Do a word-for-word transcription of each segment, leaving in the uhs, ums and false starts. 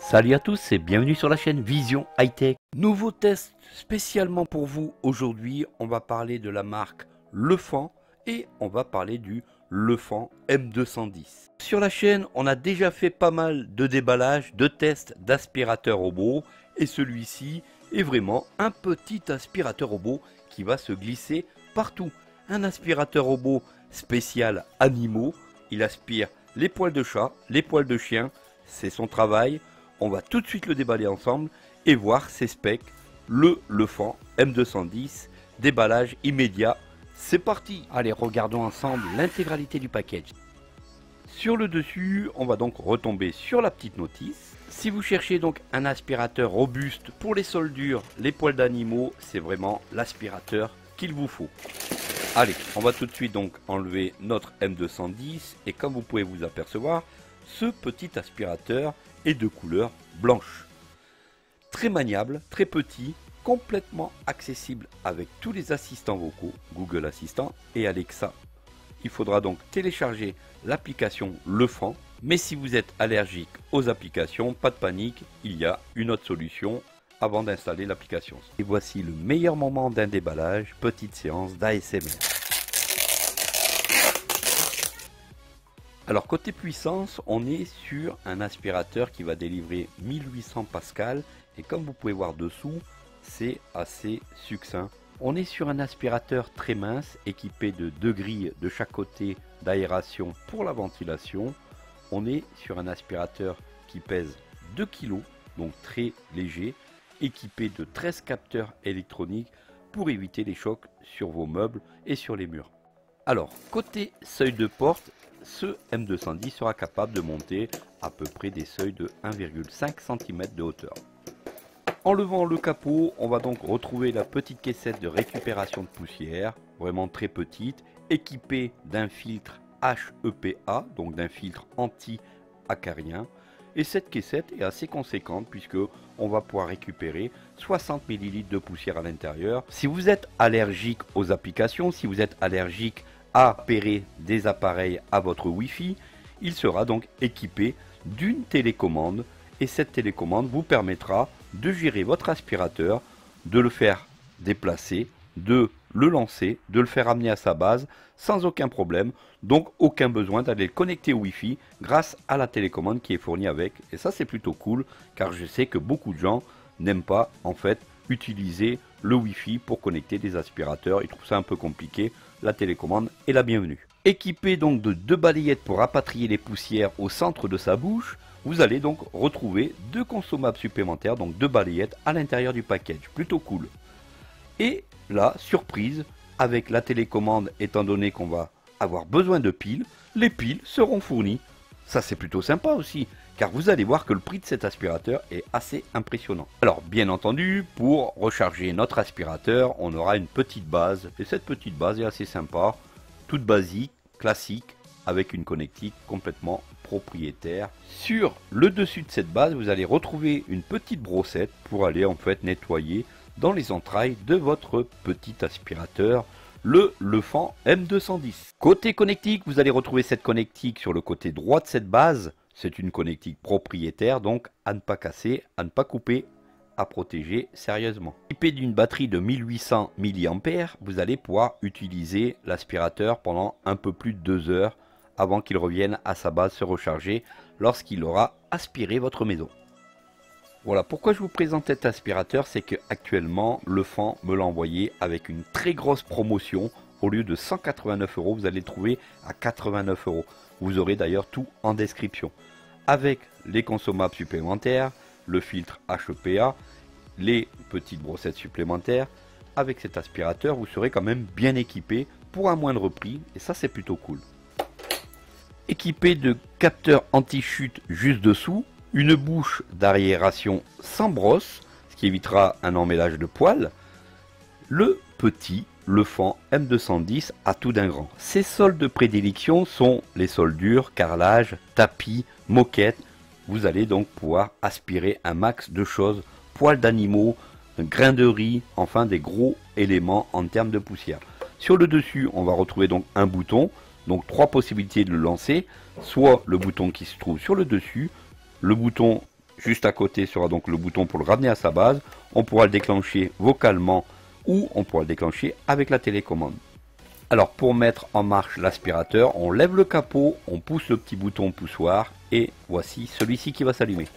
Salut à tous et bienvenue sur la chaîne Vision Hightech. Nouveau test spécialement pour vous aujourd'hui. On va parler de la marque Lefant et on va parler du Lefant M deux cent dix. Sur la chaîne, on a déjà fait pas mal de déballages, de tests d'aspirateurs robots et celui-ci est vraiment un petit aspirateur robot qui va se glisser partout. Un aspirateur robot spécial animaux, il aspire les poils de chat, les poils de chien, c'est son travail. On va tout de suite le déballer ensemble et voir ses specs, le Lefant M deux cent dix, déballage immédiat, c'est parti. Allez, regardons ensemble l'intégralité du package. Sur le dessus, on va donc retomber sur la petite notice. Si vous cherchez donc un aspirateur robuste pour les sols durs, les poils d'animaux, c'est vraiment l'aspirateur qu'il vous faut. Allez, on va tout de suite donc enlever notre M deux cent dix et comme vous pouvez vous apercevoir, ce petit aspirateur est de couleur blanche. Très maniable, très petit, complètement accessible avec tous les assistants vocaux, Google Assistant et Alexa. Il faudra donc télécharger l'application Lefant, mais si vous êtes allergique aux applications, pas de panique, il y a une autre solution avant d'installer l'application. Et voici le meilleur moment d'un déballage, petite séance d'A S M R. Alors côté puissance, on est sur un aspirateur qui va délivrer mille huit cents pascal et comme vous pouvez voir dessous, c'est assez succinct. On est sur un aspirateur très mince équipé de deux grilles de chaque côté d'aération pour la ventilation. On est sur un aspirateur qui pèse deux kilos, donc très léger, équipé de treize capteurs électroniques pour éviter les chocs sur vos meubles et sur les murs. Alors, côté seuil de porte, ce M deux cent dix sera capable de monter à peu près des seuils de un virgule cinq centimètres de hauteur. En levant le capot, on va donc retrouver la petite caissette de récupération de poussière, vraiment très petite, équipée d'un filtre HEPA, donc d'un filtre anti-accarien. Et cette caissette est assez conséquente puisque on va pouvoir récupérer soixante millilitres de poussière à l'intérieur. Si vous êtes allergique aux applications, si vous êtes allergique à pairer des appareils à votre Wi-Fi, il sera donc équipé d'une télécommande et cette télécommande vous permettra de gérer votre aspirateur, de le faire déplacer, de le lancer, de le faire amener à sa base sans aucun problème, donc aucun besoin d'aller le connecter au Wi-Fi grâce à la télécommande qui est fournie avec. Et ça c'est plutôt cool car je sais que beaucoup de gens n'aiment pas en fait utiliser le Wi-Fi pour connecter des aspirateurs, ils trouvent ça un peu compliqué, la télécommande est la bienvenue. Équipé donc de deux balayettes pour rapatrier les poussières au centre de sa bouche, vous allez donc retrouver deux consommables supplémentaires, donc deux balayettes à l'intérieur du package, plutôt cool. Et là, surprise, avec la télécommande, étant donné qu'on va avoir besoin de piles, les piles seront fournies. Ça c'est plutôt sympa aussi, car vous allez voir que le prix de cet aspirateur est assez impressionnant. Alors bien entendu, pour recharger notre aspirateur, on aura une petite base, et cette petite base est assez sympa, toute basique, classique, avec une connectique complètement propriétaire. Sur le dessus de cette base, vous allez retrouver une petite brossette pour aller en fait nettoyer dans les entrailles de votre petit aspirateur, le Lefant M deux cent dix. Côté connectique, vous allez retrouver cette connectique sur le côté droit de cette base. C'est une connectique propriétaire, donc à ne pas casser, à ne pas couper, à protéger sérieusement. Équipé d'une batterie de mille huit cents milliampères heure, vous allez pouvoir utiliser l'aspirateur pendant un peu plus de deux heures avant qu'il revienne à sa base se recharger lorsqu'il aura aspiré votre maison. Voilà pourquoi je vous présente cet aspirateur, c'est que actuellement Lefant me l'a envoyé avec une très grosse promotion. Au lieu de cent quatre-vingt-neuf euros, vous allez le trouver à quatre-vingt-neuf euros. Vous aurez d'ailleurs tout en description. Avec les consommables supplémentaires, le filtre HEPA, les petites brossettes supplémentaires, avec cet aspirateur, vous serez quand même bien équipé pour un moindre prix et ça c'est plutôt cool. Équipé de capteurs anti-chute juste dessous, une bouche d'aération sans brosse, ce qui évitera un emmêlage de poils. Le petit Lefant M deux cent dix a tout d'un grand. Ses sols de prédilection sont les sols durs, carrelage, tapis, moquette. Vous allez donc pouvoir aspirer un max de choses, poils d'animaux, grains de riz, enfin des gros éléments en termes de poussière. Sur le dessus, on va retrouver donc un bouton, donc trois possibilités de le lancer, soit le bouton qui se trouve sur le dessus, le bouton Juste à côté sera donc le bouton pour le ramener à sa base. On pourra le déclencher vocalement ou on pourra le déclencher avec la télécommande. Alors pour mettre en marche l'aspirateur, on lève le capot, on pousse le petit bouton poussoir et voici celui-ci qui va s'allumer.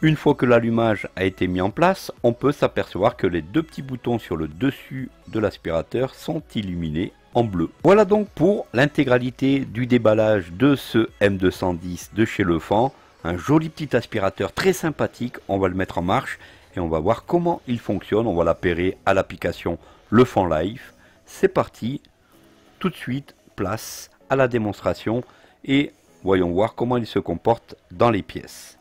Une fois que l'allumage a été mis en place, on peut s'apercevoir que les deux petits boutons sur le dessus de l'aspirateur sont illuminés en bleu. Voilà donc pour l'intégralité du déballage de ce M deux cent dix de chez Lefant. Un joli petit aspirateur très sympathique, on va le mettre en marche et on va voir comment il fonctionne. On va l'appairer à l'application Lefant Life. C'est parti, tout de suite place à la démonstration et voyons voir comment il se comporte dans les pièces.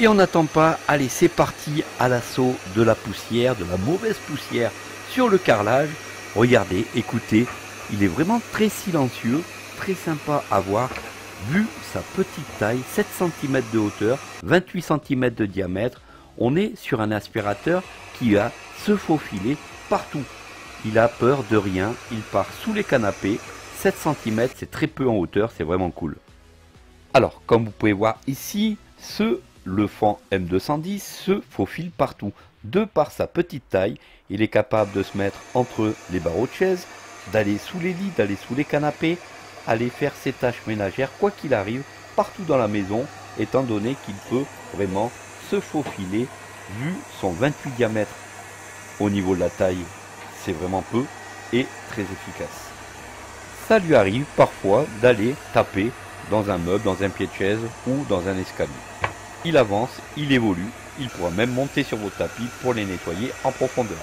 Et on n'attend pas, allez c'est parti à l'assaut de la poussière, de la mauvaise poussière sur le carrelage. Regardez, écoutez, il est vraiment très silencieux, très sympa à voir. Vu sa petite taille, sept centimètres de hauteur, vingt-huit centimètres de diamètre, on est sur un aspirateur qui va se faufiler partout. Il a peur de rien, il part sous les canapés, sept centimètres, c'est très peu en hauteur, c'est vraiment cool. Alors, comme vous pouvez voir ici, ce Lefant M deux cent dix se faufile partout. De par sa petite taille, il est capable de se mettre entre les barreaux de chaise, d'aller sous les lits, d'aller sous les canapés, aller faire ses tâches ménagères, quoi qu'il arrive, partout dans la maison, étant donné qu'il peut vraiment se faufiler, vu son vingt-huit diamètre. Au niveau de la taille, c'est vraiment peu et très efficace. Ça lui arrive parfois d'aller taper dans un meuble, dans un pied de chaise ou dans un escalier. Il avance, il évolue, il pourra même monter sur vos tapis pour les nettoyer en profondeur.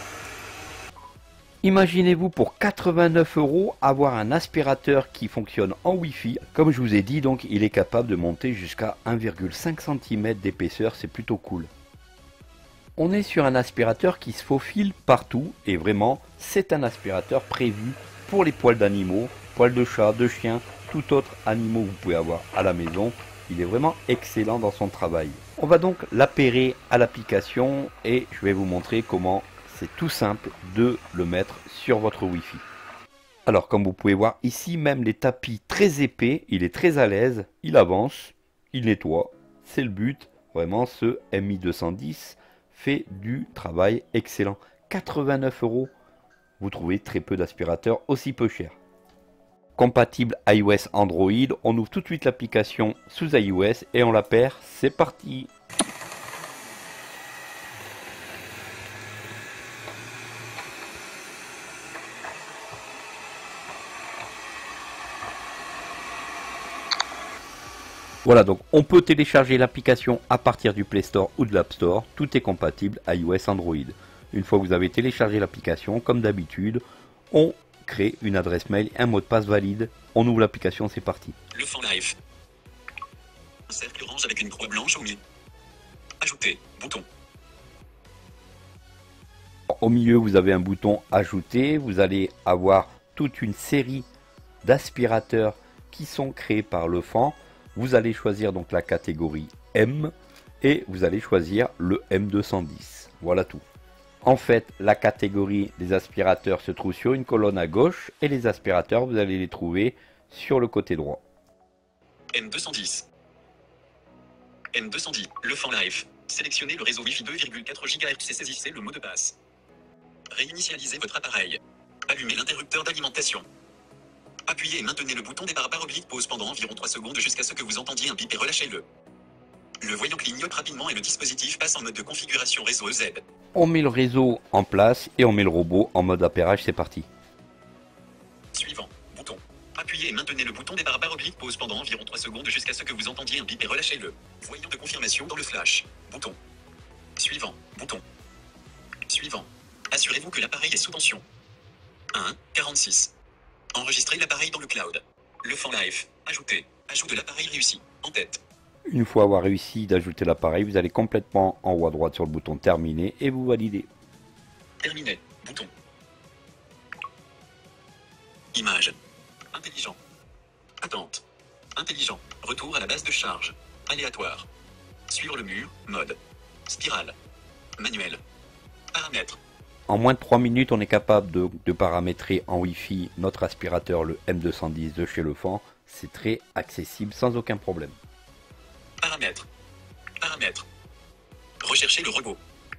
Imaginez-vous pour quatre-vingt-neuf euros avoir un aspirateur qui fonctionne en Wi-Fi. Comme je vous ai dit, donc il est capable de monter jusqu'à un virgule cinq centimètre d'épaisseur, c'est plutôt cool. On est sur un aspirateur qui se faufile partout et vraiment c'est un aspirateur prévu pour les poils d'animaux, poils de chat, de chien, tout autre animal que vous pouvez avoir à la maison. Il est vraiment excellent dans son travail. On va donc l'appairer à l'application et je vais vous montrer comment. C'est tout simple de le mettre sur votre Wi-Fi. Alors comme vous pouvez voir ici, même les tapis très épais, il est très à l'aise, il avance, il nettoie, c'est le but. Vraiment ce M I deux cent dix fait du travail excellent. quatre-vingt-neuf euros, vous trouvez très peu d'aspirateurs aussi peu chers. Compatible iOS Android, on ouvre tout de suite l'application sous iOS et on la perd, c'est parti. Voilà, donc on peut télécharger l'application à partir du Play Store ou de l'App Store. Tout est compatible iOS Android. Une fois que vous avez téléchargé l'application, comme d'habitude, on crée une adresse mail, un mot de passe valide. On ouvre l'application, c'est parti. Lefant Life. Un cercle orange avec une croix blanche au milieu. Ajouter, bouton. Au milieu, vous avez un bouton ajouter. Vous allez avoir toute une série d'aspirateurs qui sont créés par Lefant. Vous allez choisir donc la catégorie M et vous allez choisir le M deux cent dix. Voilà tout. En fait, la catégorie des aspirateurs se trouve sur une colonne à gauche et les aspirateurs, vous allez les trouver sur le côté droit. M deux cent dix. M deux cent dix, Lefant Life. Sélectionnez le réseau Wi-Fi deux virgule quatre gigahertz et saisissez le mot de passe. Réinitialisez votre appareil. Allumez l'interrupteur d'alimentation. Appuyez et maintenez le bouton départ barre oblique pause pendant environ trois secondes jusqu'à ce que vous entendiez un bip et relâchez-le. Le voyant clignote rapidement et le dispositif passe en mode de configuration réseau E Z. On met le réseau en place et on met le robot en mode appairage, c'est parti. Suivant, bouton. Appuyez et maintenez le bouton départ barre oblique pause pendant environ trois secondes jusqu'à ce que vous entendiez un bip et relâchez-le. Voyant de confirmation dans le flash, bouton. Suivant, bouton. Suivant. Assurez-vous que l'appareil est sous tension. un quarante-six. Enregistrer l'appareil dans le cloud. Lefant Life. Ajouter. Ajout de l'appareil réussi. En tête. Une fois avoir réussi d'ajouter l'appareil, vous allez complètement en haut à droite sur le bouton terminer et vous validez. Terminer. Bouton. Image. Intelligent. Attente. Intelligent. Retour à la base de charge. Aléatoire. Suivre le mur. Mode. Spirale. Manuel. Paramètres. En moins de trois minutes, on est capable de, de paramétrer en Wi-Fi notre aspirateur, le M deux cent dix de chez Lefant. C'est très accessible sans aucun problème. Paramètres. Paramètres. Rechercher le robot.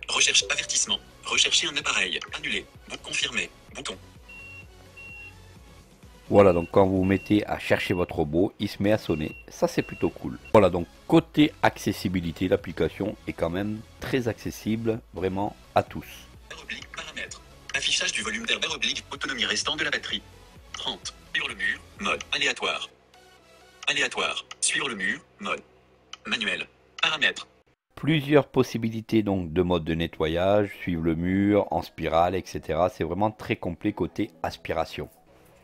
Recherche avertissement. Rechercher un appareil. Annuler. Confirmer. Bouton. Voilà, donc quand vous vous mettez à chercher votre robot, il se met à sonner. Ça, c'est plutôt cool. Voilà, donc côté accessibilité, l'application est quand même très accessible, vraiment à tous. Oblique, paramètres. Affichage du volume d'air, oblique, autonomie restant de la batterie. trente. Sur le mur, mode. Aléatoire. Aléatoire. Sur le mur, mode. Manuel. Paramètres. Plusieurs possibilités donc de mode de nettoyage, suivre le mur, en spirale, et cetera. C'est vraiment très complet côté aspiration.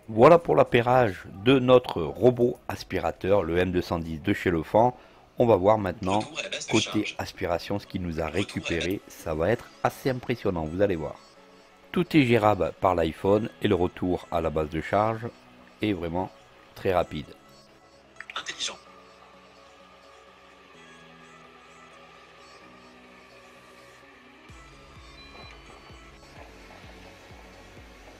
Voilà pour l'appairage de notre robot aspirateur, le M deux cent dix de chez Lefant. On va voir maintenant côté aspiration ce qu'il nous a récupéré. Ça va être assez impressionnant, vous allez voir. Tout est gérable par l'iPhone et le retour à la base de charge est vraiment très rapide. Intelligent.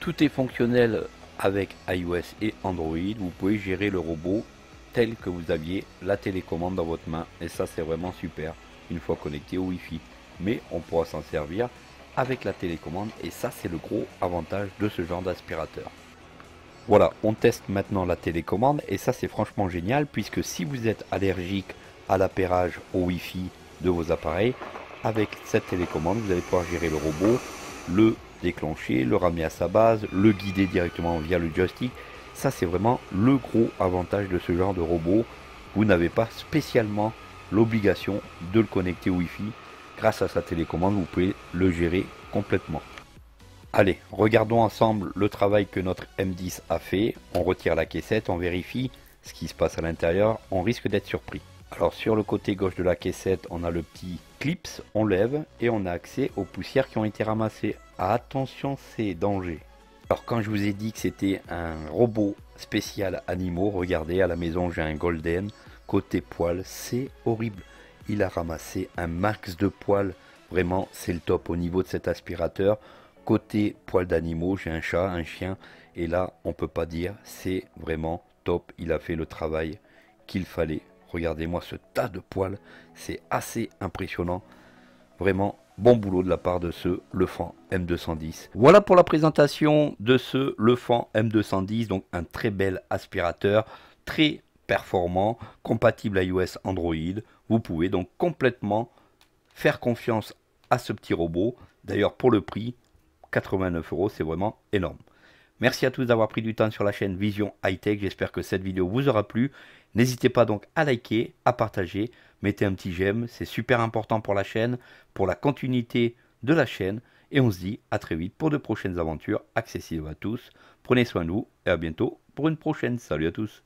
Tout est fonctionnel. Avec iOS et Android, vous pouvez gérer le robot tel que vous aviez la télécommande dans votre main. Et ça, c'est vraiment super, une fois connecté au Wi-Fi. Mais on pourra s'en servir avec la télécommande. Et ça, c'est le gros avantage de ce genre d'aspirateur. Voilà, on teste maintenant la télécommande. Et ça, c'est franchement génial, puisque si vous êtes allergique à l'appairage au Wi-Fi de vos appareils, avec cette télécommande, vous allez pouvoir gérer le robot, le déclencher, le ramener à sa base, le guider directement via le joystick. Ça, c'est vraiment le gros avantage de ce genre de robot. Vous n'avez pas spécialement l'obligation de le connecter au Wi-Fi. Grâce à sa télécommande, vous pouvez le gérer complètement. Allez, regardons ensemble le travail que notre M dix a fait. On retire la caissette, on vérifie ce qui se passe à l'intérieur. On risque d'être surpris. Alors sur le côté gauche de la caissette, on a le petit clips, on lève et on a accès aux poussières qui ont été ramassées. Attention, c'est danger. Alors quand je vous ai dit que c'était un robot spécial animaux, regardez, à la maison j'ai un golden, côté poils, c'est horrible. Il a ramassé un max de poils, vraiment c'est le top au niveau de cet aspirateur. Côté poils d'animaux, j'ai un chat, un chien, et là on peut pas dire, c'est vraiment top, il a fait le travail qu'il fallait. Regardez-moi ce tas de poils, c'est assez impressionnant. Vraiment, bon boulot de la part de ce Lefant M deux cent dix. Voilà pour la présentation de ce Lefant M deux cent dix, donc un très bel aspirateur, très performant, compatible à iOS Android. Vous pouvez donc complètement faire confiance à ce petit robot. D'ailleurs, pour le prix, quatre-vingt-neuf euros, c'est vraiment énorme. Merci à tous d'avoir pris du temps sur la chaîne Vision Hightech. J'espère que cette vidéo vous aura plu. N'hésitez pas donc à liker, à partager. Mettez un petit j'aime, c'est super important pour la chaîne, pour la continuité de la chaîne. Et on se dit à très vite pour de prochaines aventures accessibles à tous. Prenez soin de vous et à bientôt pour une prochaine. Salut à tous.